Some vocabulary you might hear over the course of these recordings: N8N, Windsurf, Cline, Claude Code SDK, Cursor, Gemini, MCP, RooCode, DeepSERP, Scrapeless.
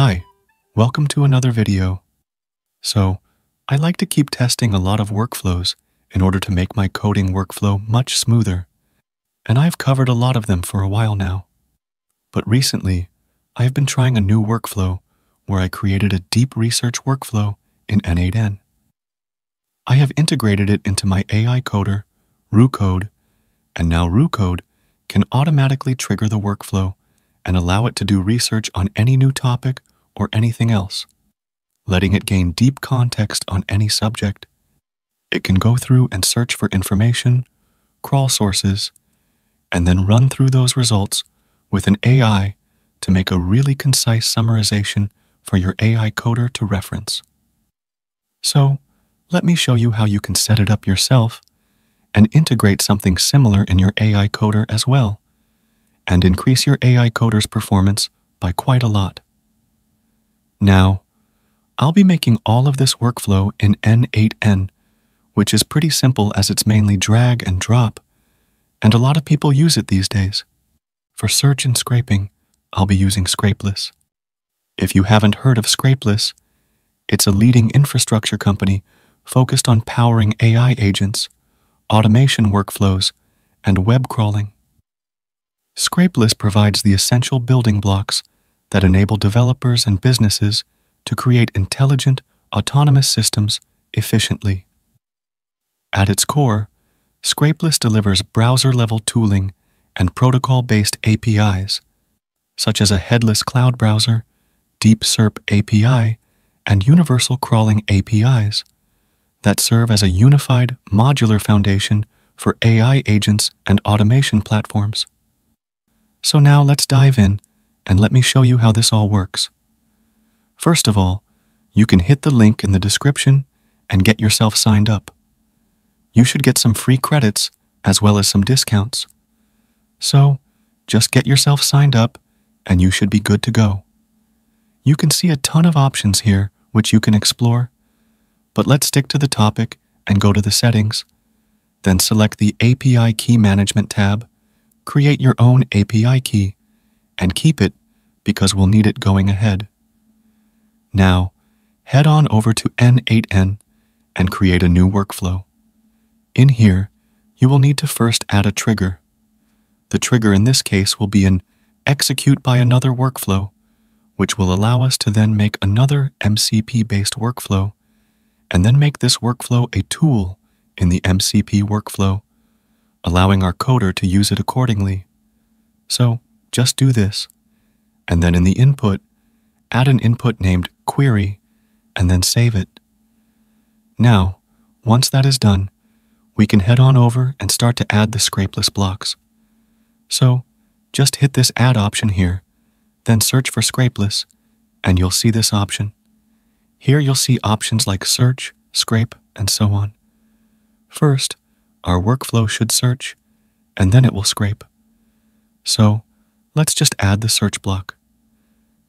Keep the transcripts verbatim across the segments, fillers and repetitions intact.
Hi, welcome to another video. So, I like to keep testing a lot of workflows in order to make my coding workflow much smoother, and I've covered a lot of them for a while now. But recently, I've been trying a new workflow where I created a deep research workflow in N eight N. I have integrated it into my A I coder, RooCode, and now RooCode can automatically trigger the workflow and allow it to do research on any new topic or anything else, letting it gain deep context on any subject. It can go through and search for information, crawl sources, and then run through those results with an A I to make a really concise summarization for your A I coder to reference. So, let me show you how you can set it up yourself and integrate something similar in your A I coder as well, and increase your A I coder's performance by quite a lot. Now, I'll be making all of this workflow in N eight N, which is pretty simple as it's mainly drag and drop, and a lot of people use it these days. For search and scraping, I'll be using Scrapeless. If you haven't heard of Scrapeless, it's a leading infrastructure company focused on powering A I agents, automation workflows, and web crawling. Scrapeless provides the essential building blocks that enable developers and businesses to create intelligent, autonomous systems efficiently. At its core, Scrapeless delivers browser-level tooling and protocol-based A P Is, such as a headless cloud browser, DeepSERP A P I, and universal crawling A P Is, that serve as a unified, modular foundation for A I agents and automation platforms. So now let's dive in, and let me show you how this all works. First of all, you can hit the link in the description and get yourself signed up. You should get some free credits as well as some discounts. So, just get yourself signed up, and you should be good to go. You can see a ton of options here which you can explore, but let's stick to the topic and go to the settings. Then select the A P I Key Management tab, create your own A P I key, and keep it because we'll need it going ahead. Now, head on over to N eight N and create a new workflow. In here, you will need to first add a trigger. The trigger in this case will be an execute by another workflow, which will allow us to then make another M C P-based workflow, and then make this workflow a tool in the M C P workflow, allowing our coder to use it accordingly. So, just do this, and then in the input, add an input named query, and then save it. Now, once that is done, we can head on over and start to add the Scrapeless blocks. So, just hit this Add option here, then search for Scrapeless, and you'll see this option. Here you'll see options like search, scrape, and so on. First, our workflow should search, and then it will scrape. So, let's just add the search block.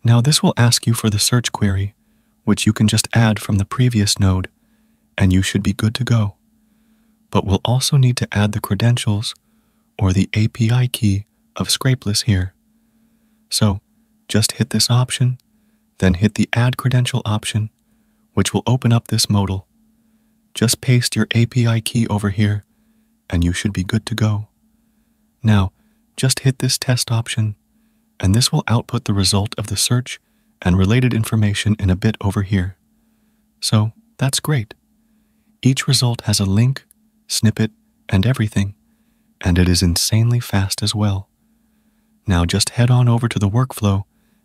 Now this will ask you for the search query, which you can just add from the previous node, and you should be good to go. But we'll also need to add the credentials, or the A P I key, of Scrapeless here. So, just hit this option, then hit the Add Credential option, which will open up this modal. Just paste your A P I key over here, and you should be good to go. Now, just hit this test option, and this will output the result of the search and related information in a bit over here. So, that's great. Each result has a link, snippet, and everything, and it is insanely fast as well. Now just head on over to the workflow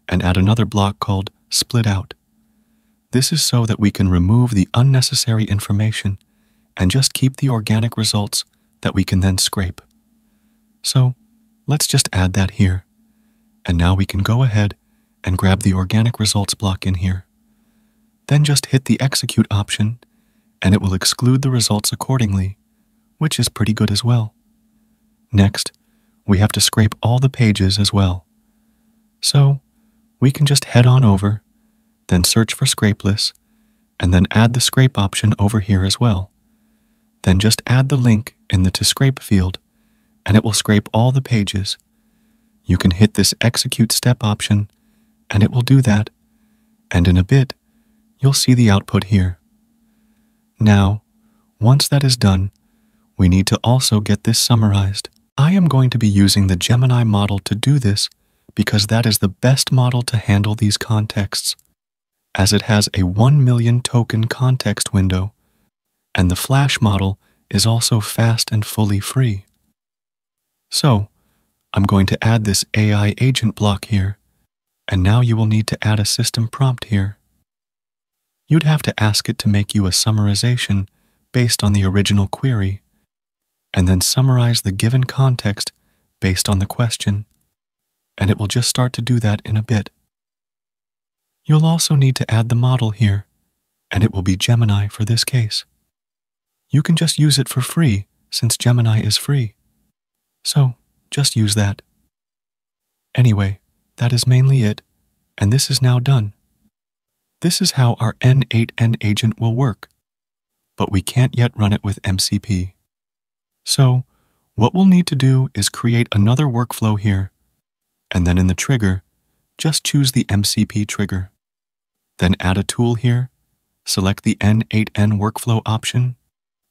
and add another block called Split Out. This is so that we can remove the unnecessary information and just keep the organic results that we can then scrape. So, let's just add that here. And now we can go ahead and grab the organic results block in here. Then just hit the Execute option, and it will exclude the results accordingly, which is pretty good as well. Next, we have to scrape all the pages as well. So, we can just head on over, then search for Scrapeless, and then add the scrape option over here as well. Then just add the link in the To Scrape field, and it will scrape all the pages. You can hit this Execute Step option, and it will do that, and in a bit, you'll see the output here. Now, once that is done, we need to also get this summarized. I am going to be using the Gemini model to do this because that is the best model to handle these contexts, as it has a one million token context window, and the Flash model is also fast and fully free. So, I'm going to add this A I agent block here, and now you will need to add a system prompt here. You'd have to ask it to make you a summarization based on the original query, and then summarize the given context based on the question, and it will just start to do that in a bit. You'll also need to add the model here, and it will be Gemini for this case. You can just use it for free since Gemini is free, so just use that. Anyway, that is mainly it, and this is now done. This is how our N eight N agent will work, but we can't yet run it with M C P. So, what we'll need to do is create another workflow here, and then in the trigger, just choose the M C P trigger. Then add a tool here, select the N eight N workflow option,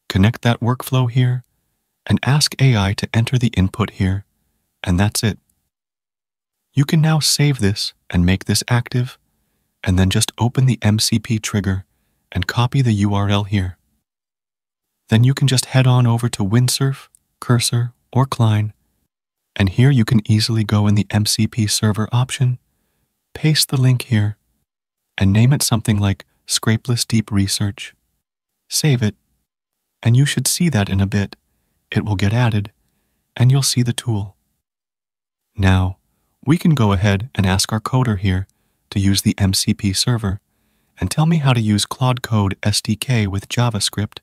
connect that workflow here, and ask A I to enter the input here, and that's it. You can now save this and make this active, and then just open the M C P trigger and copy the U R L here. Then you can just head on over to Windsurf, Cursor, or Cline, and here you can easily go in the M C P server option, paste the link here, and name it something like Scrapeless Deep Research. Save it, and you should see that in a bit. It will get added, and you'll see the tool. Now, we can go ahead and ask our coder here to use the M C P server and tell me how to use Claude Code S D K with JavaScript,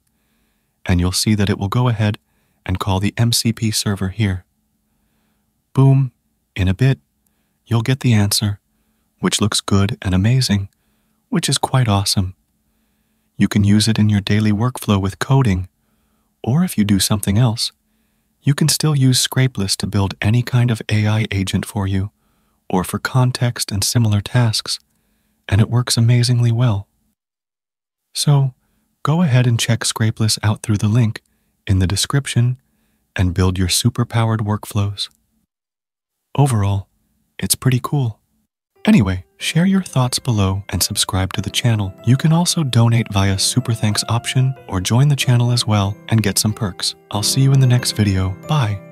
and you'll see that it will go ahead and call the M C P server here. Boom, in a bit, you'll get the answer, which looks good and amazing, which is quite awesome. You can use it in your daily workflow with coding, or if you do something else, you can still use Scrapeless to build any kind of A I agent for you, or for context and similar tasks, and it works amazingly well. So, go ahead and check Scrapeless out through the link in the description and build your super-powered workflows. Overall, it's pretty cool. Anyway, share your thoughts below and subscribe to the channel. You can also donate via Super Thanks option or join the channel as well and get some perks. I'll see you in the next video. Bye!